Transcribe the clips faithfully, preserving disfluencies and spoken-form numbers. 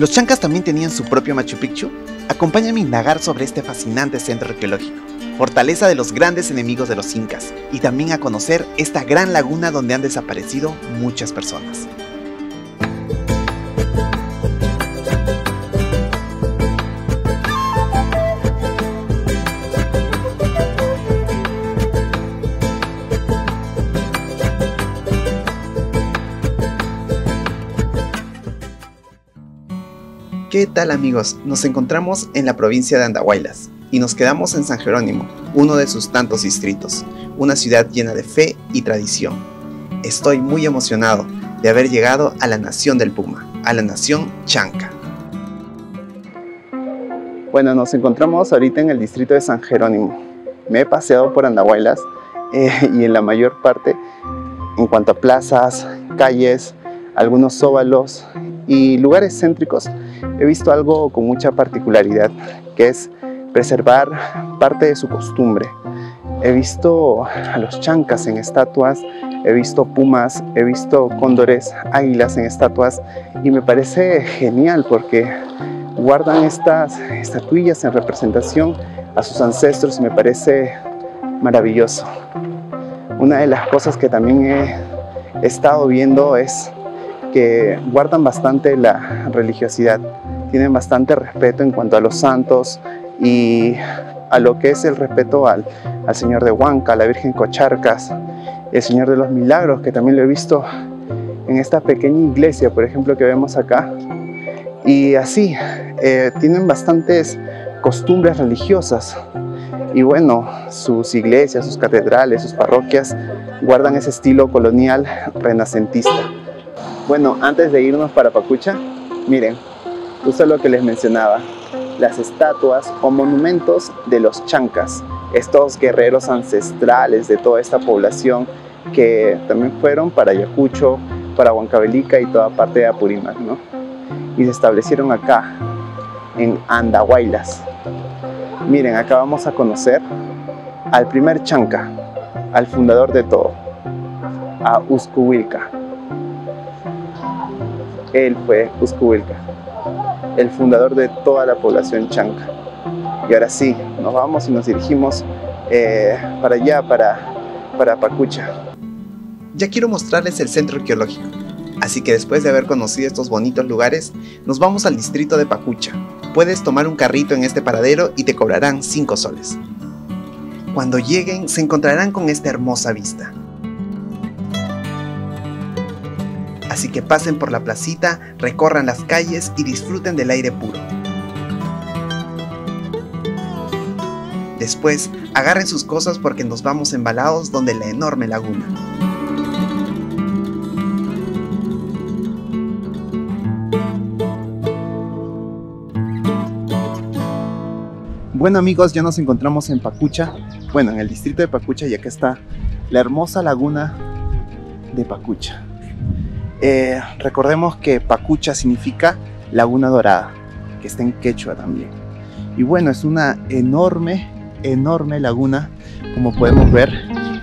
¿Los chancas también tenían su propio Machu Picchu? Acompáñame a indagar sobre este fascinante centro arqueológico, fortaleza de los grandes enemigos de los incas, y también a conocer esta gran laguna donde han desaparecido muchas personas. ¿Qué tal amigos? Nos encontramos en la provincia de Andahuaylas y nos quedamos en San Jerónimo, uno de sus tantos distritos, una ciudad llena de fe y tradición. Estoy muy emocionado de haber llegado a la nación del Puma, a la nación Chanca. Bueno, nos encontramos ahorita en el distrito de San Jerónimo. Me he paseado por Andahuaylas eh, y en la mayor parte, en cuanto a plazas, calles, algunos zóbalos y lugares céntricos, he visto algo con mucha particularidad, que es preservar parte de su costumbre. He visto a los chancas en estatuas, he visto pumas, he visto cóndores, águilas en estatuas, y me parece genial porque guardan estas estatuillas en representación a sus ancestros y me parece maravilloso. Una de las cosas que también he estado viendo es que guardan bastante la religiosidad, tienen bastante respeto en cuanto a los santos y a lo que es el respeto al, al Señor de Huanca, a la Virgen Cocharcas, el Señor de los Milagros, que también lo he visto en esta pequeña iglesia, por ejemplo, que vemos acá. Y así, eh, tienen bastantes costumbres religiosas y bueno, sus iglesias, sus catedrales, sus parroquias guardan ese estilo colonial renacentista. Bueno, antes de irnos para Pacucha, miren, justo lo que les mencionaba, las estatuas o monumentos de los chancas, estos guerreros ancestrales de toda esta población que también fueron para Ayacucho, para Huancavelica y toda parte de Apurímac, ¿no? Y se establecieron acá, en Andahuaylas. Miren, acá vamos a conocer al primer chanca, al fundador de todo, a Uscovilca. Él fue Cuscubilca, el fundador de toda la población chanca. Y ahora sí, nos vamos y nos dirigimos eh, para allá, para, para Pacucha. Ya quiero mostrarles el centro arqueológico, así que después de haber conocido estos bonitos lugares, nos vamos al distrito de Pacucha. Puedes tomar un carrito en este paradero y te cobrarán cinco soles. Cuando lleguen, se encontrarán con esta hermosa vista. Así que pasen por la placita, recorran las calles y disfruten del aire puro. Después, agarren sus cosas porque nos vamos embalados donde la enorme laguna. Bueno amigos, ya nos encontramos en Pacucha, bueno, en el distrito de Pacucha, y acá está la hermosa laguna de Pacucha. Eh, recordemos que Pacucha significa Laguna Dorada, que está en quechua también. Y bueno, es una enorme, enorme laguna, como podemos ver,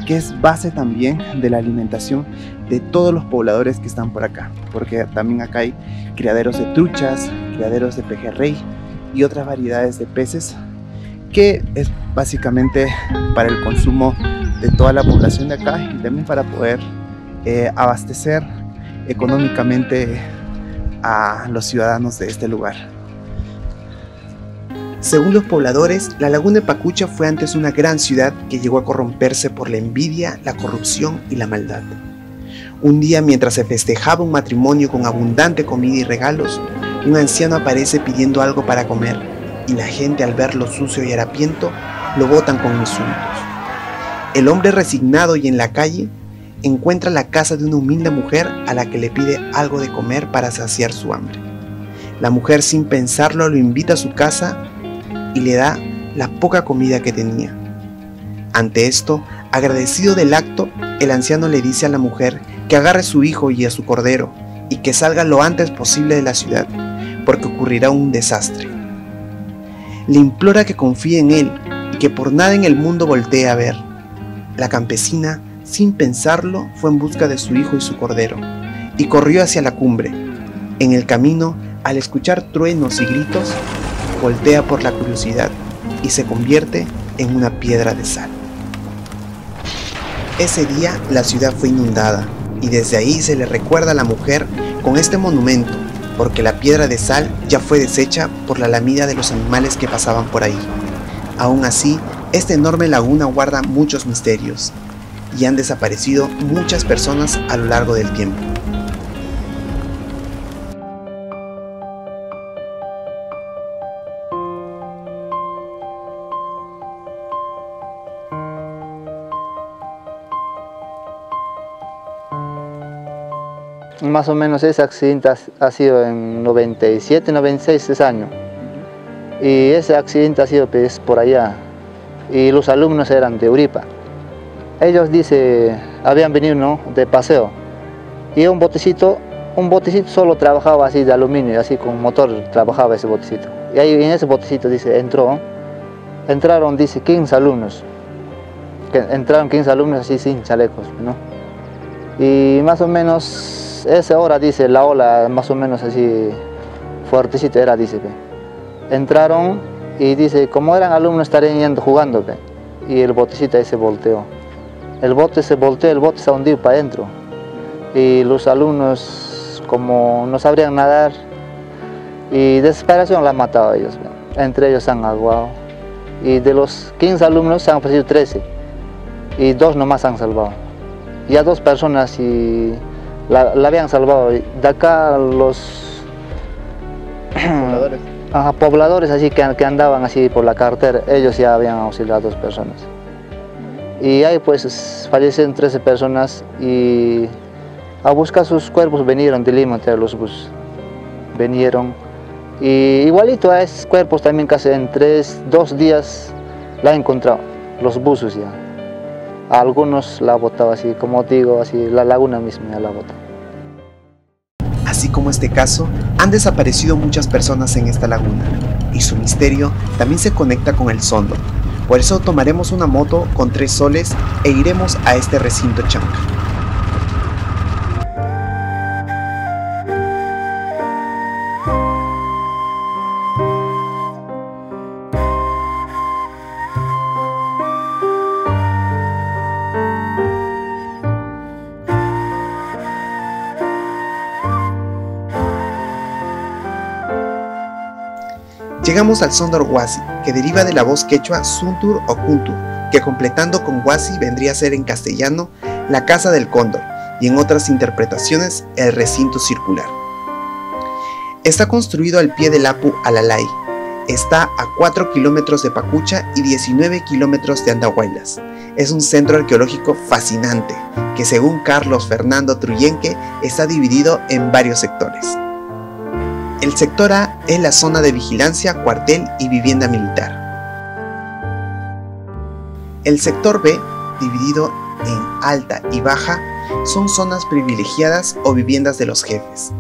que es base también de la alimentación de todos los pobladores que están por acá, porque también acá hay criaderos de truchas, criaderos de pejerrey y otras variedades de peces, que es básicamente para el consumo de toda la población de acá y también para poder eh, abastecer económicamente a los ciudadanos de este lugar. Según los pobladores, la laguna de Pacucha fue antes una gran ciudad que llegó a corromperse por la envidia, la corrupción y la maldad. Un día, mientras se festejaba un matrimonio con abundante comida y regalos, un anciano aparece pidiendo algo para comer y la gente, al verlo sucio y harapiento, lo botan con insultos. El hombre, resignado y en la calle, encuentra la casa de una humilde mujer a la que le pide algo de comer para saciar su hambre. La mujer, sin pensarlo, lo invita a su casa y le da la poca comida que tenía. Ante esto, agradecido del acto, el anciano le dice a la mujer que agarre a su hijo y a su cordero y que salga lo antes posible de la ciudad, porque ocurrirá un desastre. Le implora que confíe en él y que por nada en el mundo voltee a ver. La campesina, sin pensarlo, fue en busca de su hijo y su cordero, y corrió hacia la cumbre. En el camino, al escuchar truenos y gritos, voltea por la curiosidad y se convierte en una piedra de sal. Ese día la ciudad fue inundada y desde ahí se le recuerda a la mujer con este monumento, porque la piedra de sal ya fue deshecha por la lamida de los animales que pasaban por ahí. Aún así, esta enorme laguna guarda muchos misterios y han desaparecido muchas personas a lo largo del tiempo. Más o menos ese accidente ha sido en noventa y siete, noventa y seis ese año. Y ese accidente ha sido pues, por allá. Y los alumnos eran de Uripa. Ellos dicen, habían venido, ¿no?, de paseo. Y un botecito, un botecito solo trabajaba así de aluminio, así con motor trabajaba ese botecito. Y ahí en ese botecito, dice, entró, entraron, dice, quince alumnos. Que entraron quince alumnos así sin chalecos, ¿no? Y más o menos esa hora, dice, la ola más o menos así fuertecita era, dice. Pe. Entraron y dice, como eran alumnos estarían yendo jugando, pe. Y el botecito ahí se volteó. El bote se volteó, el bote se hundió para adentro. Y los alumnos, como no sabrían nadar, y desesperación la han matado a ellos. Pe. Entre ellos se han ahogado. Y de los quince alumnos se han ofrecido trece. Y dos nomás se han salvado. Y a dos personas y... La, la habían salvado. De acá los pobladores, ajá, pobladores así que, que andaban así por la carretera, ellos ya habían auxiliado a dos personas. Y ahí pues fallecieron trece personas y a buscar sus cuerpos vinieron de Lima, entre los buses. Vinieron. Y igualito a esos cuerpos también casi en tres, dos días la han encontrado, los buzos ya. A algunos la botaba así, como digo, así la laguna misma la bota. Así como este caso, han desaparecido muchas personas en esta laguna y su misterio también se conecta con el Sondor. Por eso tomaremos una moto con tres soles e iremos a este recinto chanca. Llegamos al Sondor Huasi, que deriva de la voz quechua Suntur o Kuntur, que completando con Huasi vendría a ser en castellano la casa del cóndor y en otras interpretaciones el recinto circular. Está construido al pie del Apu Alalay. Está a cuatro kilómetros de Pacucha y diecinueve kilómetros de Andahuaylas. Es un centro arqueológico fascinante, que según Carlos Fernando Truyenque está dividido en varios sectores. El sector A es la zona de vigilancia, cuartel y vivienda militar. El sector B, dividido en alta y baja, son zonas privilegiadas o viviendas de los jefes.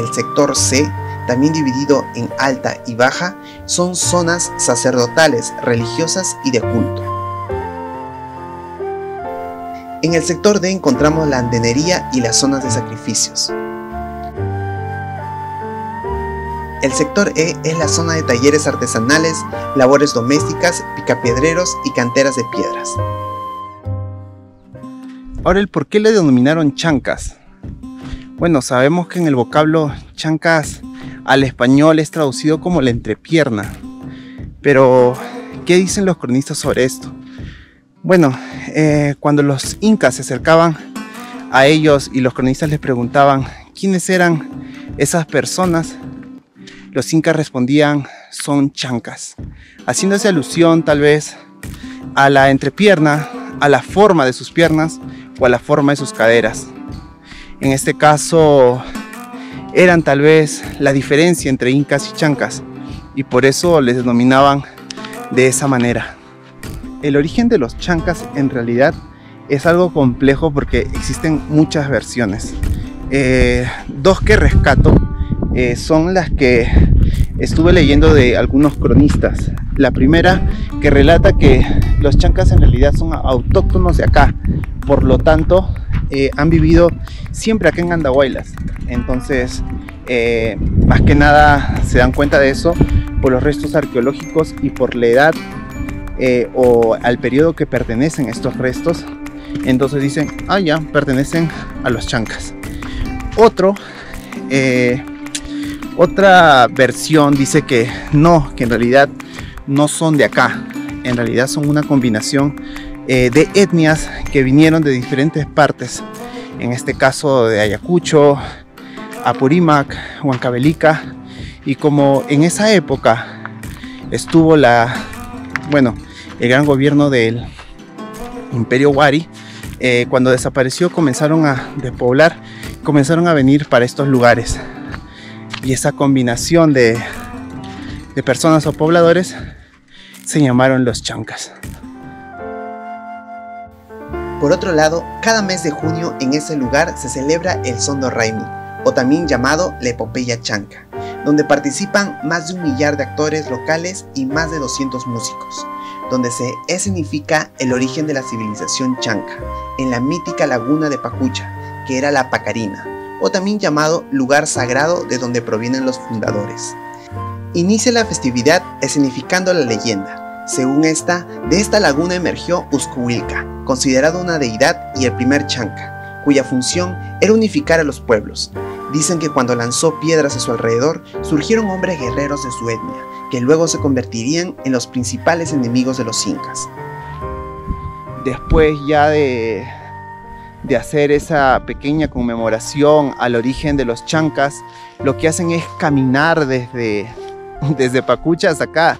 El sector C, también dividido en alta y baja, son zonas sacerdotales, religiosas y de culto. En el sector D encontramos la andenería y las zonas de sacrificios. El sector E es la zona de talleres artesanales, labores domésticas, picapiedreros y canteras de piedras. Ahora, el por qué le denominaron chancas. Bueno, sabemos que en el vocablo chancas al español es traducido como la entrepierna. Pero, ¿qué dicen los cronistas sobre esto? Bueno, eh, cuando los incas se acercaban a ellos y los cronistas les preguntaban quiénes eran esas personas, los incas respondían, son chancas, haciéndose alusión tal vez a la entrepierna, a la forma de sus piernas o a la forma de sus caderas. En este caso eran tal vez la diferencia entre incas y chancas y por eso les denominaban de esa manera. El origen de los chancas en realidad es algo complejo porque existen muchas versiones. Eh, dos que rescato eh, son las que estuve leyendo de algunos cronistas. La primera que relata que los chancas en realidad son autóctonos de acá, por lo tanto eh, han vivido siempre acá en Andahuaylas. Entonces, eh, más que nada se dan cuenta de eso por los restos arqueológicos y por la edad eh, o al periodo que pertenecen estos restos. Entonces dicen, ah ya, pertenecen a los Chancas. Otro, eh, otra versión dice que no, que en realidad no son de acá. En realidad son una combinación eh, de etnias que vinieron de diferentes partes. En este caso de Ayacucho, Apurímac, Huancavelica. Y como en esa época estuvo la, bueno, el gran gobierno del Imperio Huari, eh, cuando desapareció comenzaron a despoblar, comenzaron a venir para estos lugares. Y esa combinación de, de personas o pobladores se llamaron los Chancas. Por otro lado, cada mes de junio en ese lugar se celebra el Sondor Raimi, o también llamado la epopeya chanca, donde participan más de un millar de actores locales y más de doscientos músicos, donde se escenifica el origen de la civilización chanca, en la mítica laguna de Pacucha, que era la Pacarina, o también llamado lugar sagrado de donde provienen los fundadores. Inicia la festividad escenificando la leyenda. Según esta, de esta laguna emergió Uscovilca, considerado una deidad y el primer chanca, cuya función era unificar a los pueblos. Dicen que cuando lanzó piedras a su alrededor, surgieron hombres guerreros de su etnia, que luego se convertirían en los principales enemigos de los incas. Después ya de, de hacer esa pequeña conmemoración al origen de los chancas, lo que hacen es caminar desde, desde Pacucha hasta acá.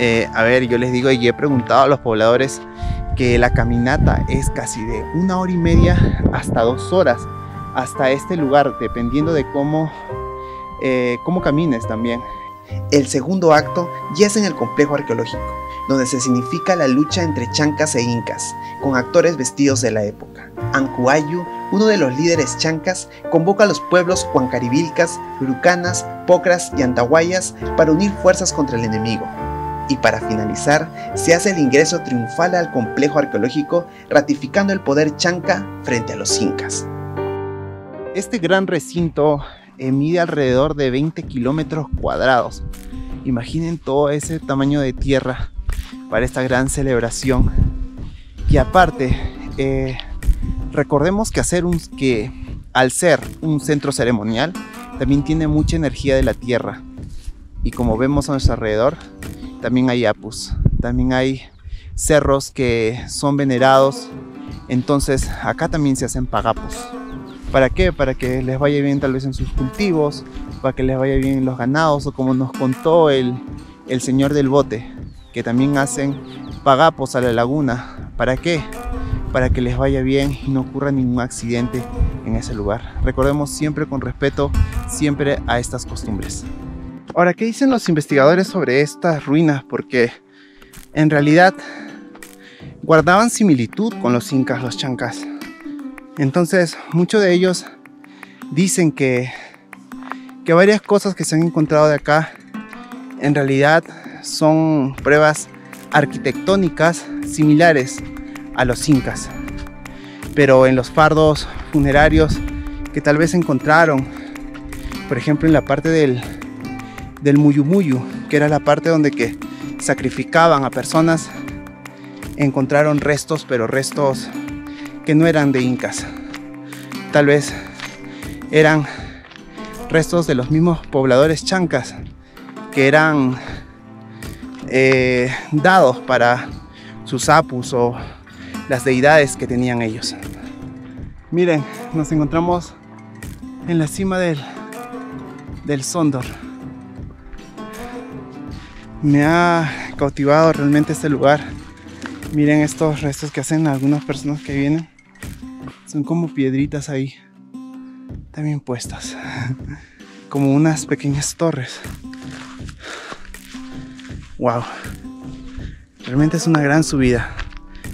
Eh, a ver, yo les digo y he preguntado a los pobladores que la caminata es casi de una hora y media hasta dos horas. Hasta este lugar, dependiendo de cómo, eh, cómo camines también. El segundo acto ya es en el complejo arqueológico, donde se significa la lucha entre chancas e incas, con actores vestidos de la época. Ancuayu, uno de los líderes chancas, convoca a los pueblos huancaribilcas, urucanas, pocras y antahuayas para unir fuerzas contra el enemigo. Y para finalizar, se hace el ingreso triunfal al complejo arqueológico, ratificando el poder chanca frente a los incas. Este gran recinto eh, mide alrededor de veinte kilómetros cuadrados. Imaginen todo ese tamaño de tierra para esta gran celebración. Y aparte, eh, recordemos que, hacer un, que al ser un centro ceremonial, también tiene mucha energía de la tierra. Y como vemos a nuestro alrededor, también hay apus, también hay cerros que son venerados. Entonces acá también se hacen pagapos. ¿Para qué? Para que les vaya bien tal vez en sus cultivos, para que les vaya bien los ganados, o como nos contó el, el señor del bote, que también hacen pagapos a la laguna. ¿Para qué? Para que les vaya bien y no ocurra ningún accidente en ese lugar. Recordemos siempre con respeto, siempre a estas costumbres. Ahora, ¿qué dicen los investigadores sobre estas ruinas? Porque en realidad guardaban similitud con los incas, los chancas. Entonces, muchos de ellos dicen que, que varias cosas que se han encontrado de acá en realidad son pruebas arquitectónicas similares a los incas. Pero en los fardos funerarios que tal vez encontraron, por ejemplo en la parte del, del Muyumuyu, que era la parte donde que sacrificaban a personas, encontraron restos, pero restos que no eran de incas, tal vez eran restos de los mismos pobladores chancas que eran eh, dados para sus apus o las deidades que tenían ellos. Miren, nos encontramos en la cima del, del Sondor. Me ha cautivado realmente este lugar. Miren estos restos que hacen algunas personas que vienen. Son como piedritas ahí, también puestas, como unas pequeñas torres. Wow, realmente es una gran subida.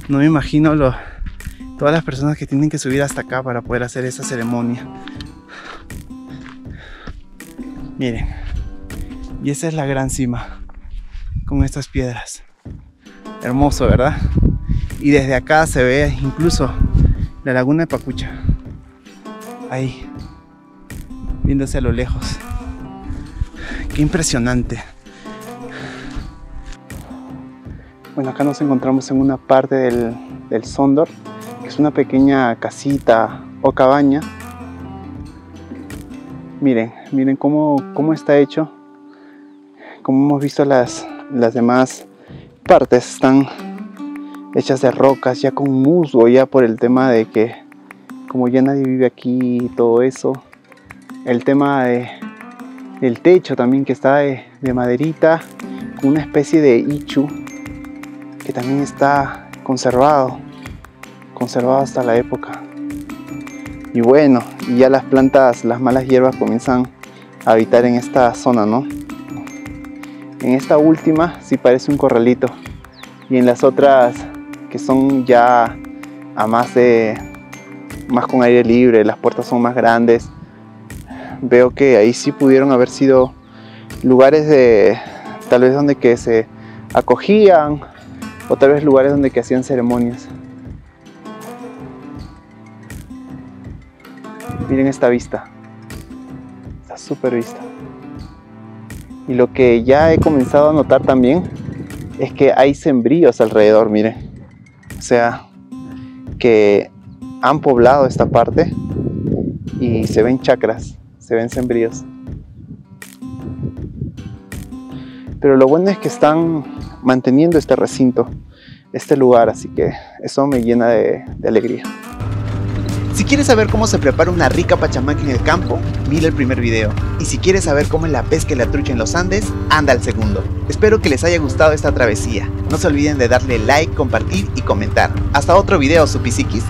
No me imagino lo, todas las personas que tienen que subir hasta acá para poder hacer esa ceremonia. Miren, y esa es la gran cima, con estas piedras. Hermoso, ¿verdad? Y desde acá se ve incluso la laguna de Pacucha. ahí, viéndose a lo lejos. Qué impresionante. Bueno, acá nos encontramos en una parte del, del Sondor, que es una pequeña casita o cabaña. Miren, miren cómo, cómo está hecho. Como hemos visto, las, las demás partes están hechas de rocas, ya con musgo, ya por el tema de que como ya nadie vive aquí y todo eso. El tema de, del techo también, que está de, de maderita, con una especie de ichu, que también está conservado, conservado hasta la época. Y bueno, y ya las plantas, las malas hierbas comienzan a habitar en esta zona, ¿no? En esta última sí parece un corralito, y en las otras que son ya a más de, más con aire libre, las puertas son más grandes. Veo que ahí sí pudieron haber sido lugares de, tal vez donde que se acogían, o tal vez lugares donde que hacían ceremonias. Miren esta vista, está súper vista. Y lo que ya he comenzado a notar también es que hay sembríos alrededor, miren. O sea, que han poblado esta parte y se ven chacras, se ven sembríos. Pero lo bueno es que están manteniendo este recinto, este lugar, así que eso me llena de, de alegría. Si quieres saber cómo se prepara una rica pachamanca en el campo, mira el primer video. Y si quieres saber cómo es la pesca y la trucha en los Andes, anda al segundo. Espero que les haya gustado esta travesía. No se olviden de darle like, compartir y comentar. Hasta otro video, supisiquis.